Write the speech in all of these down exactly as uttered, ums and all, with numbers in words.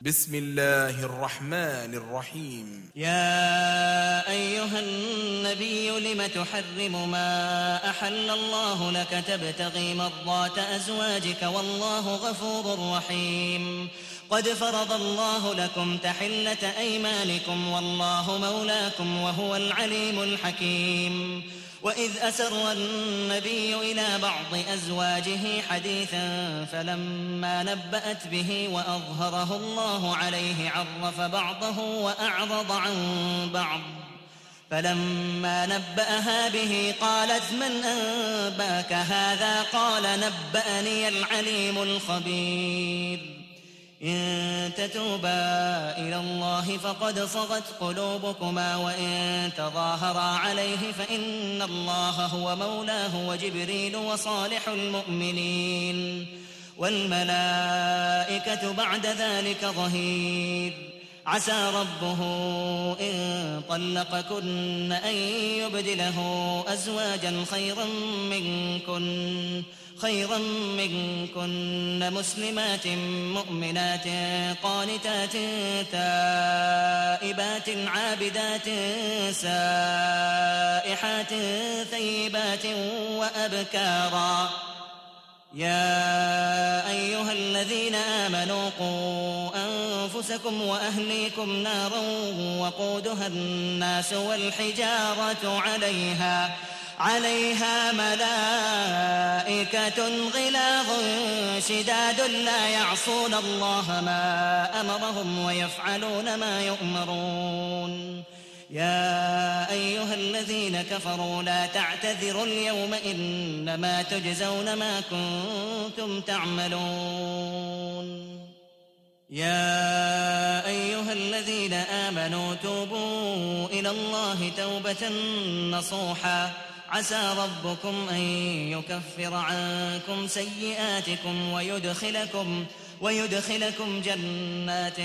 بسم الله الرحمن الرحيم. يا أيها النبي لم تحرم ما أحل الله لك تبتغي مرضات أزواجك والله غفور رحيم. قد فرض الله لكم تحلة أيمانكم والله مولاكم وهو العليم الحكيم. وإذ أسر النبي إلى بعض أزواجه حديثا فلما نبأت به وأظهره الله عليه عرف بعضه وأعرض عن بعض، فلما نبأها به قالت من أنباك هذا؟ قال نبأني العليم الخبير. إن تتوبا إلى الله فقد صغت قلوبكما وإن تظاهرا عليه فإن الله هو مولاه وجبريل وصالح المؤمنين والملائكة بعد ذلك ظهير. عسى ربه إن طلقكن أن يبدله أزواجا خيرا منكن خيرا منكن مسلمات مؤمنات قانتات تائبات عابدات سائحات ثيبات وأبكارا. يا أيها الذين آمنوا قوا أنفسكم وأهليكم نارا وقودها الناس والحجارة عليها عليها ملائكة غلاظ شداد لا يعصون الله ما أمرهم ويفعلون ما يؤمرون. يا أيها الذين كفروا لا تعتذروا اليوم إنما تجزون ما كنتم تعملون. يا أيها الذين آمنوا توبوا إلى الله توبة نصوحا. عسى ربكم أن يكفر عنكم سيئاتكم ويدخلكم, ويدخلكم جنات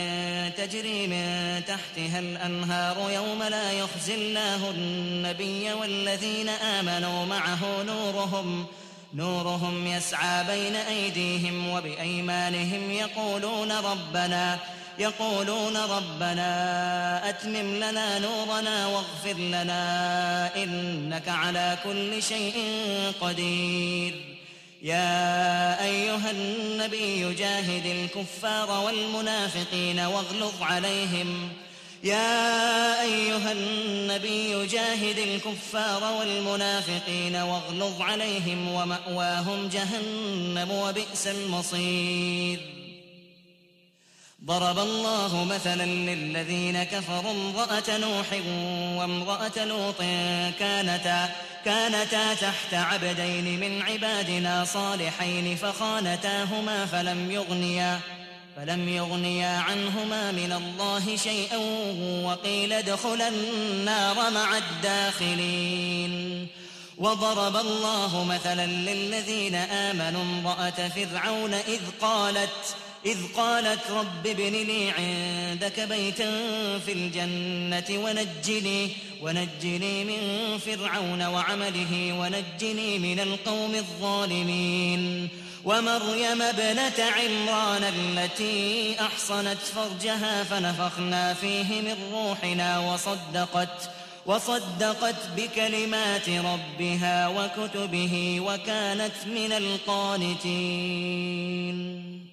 تجري من تحتها الأنهار يوم لا يخزي الله النبي والذين آمنوا معه نورهم نورهم يسعى بين أيديهم وبأيمانهم يقولون ربنا يقولون ربنا أتمم لنا نورنا واغفر لنا إنك على كل شيء قدير. يا أيها النبي جاهد الكفار والمنافقين واغلظ عليهم يا أيها النبي جاهد الكفار والمنافقين واغلظ عليهم ومأواهم جهنم وبئس المصير. ضرب الله مثلا للذين كفروا امرأة نوح وامرأة لوط كانتا, كانتا تحت عبدين من عبادنا صالحين فخانتاهما فلم يغنيا فلم يغنيا عنهما من الله شيئا وقيل ادخلا النار مع الداخلين. وضرب الله مثلا للذين آمنوا امرأة فرعون إذ قالت إذ قالت رب ابن لي عندك بيتا في الجنة ونجني, ونجني من فرعون وعمله ونجني من القوم الظالمين. ومريم ابنة عمران التي أحصنت فرجها فنفخنا فيه من روحنا وصدقت, وصدقت بكلمات ربها وكتبه وكانت من القانتين.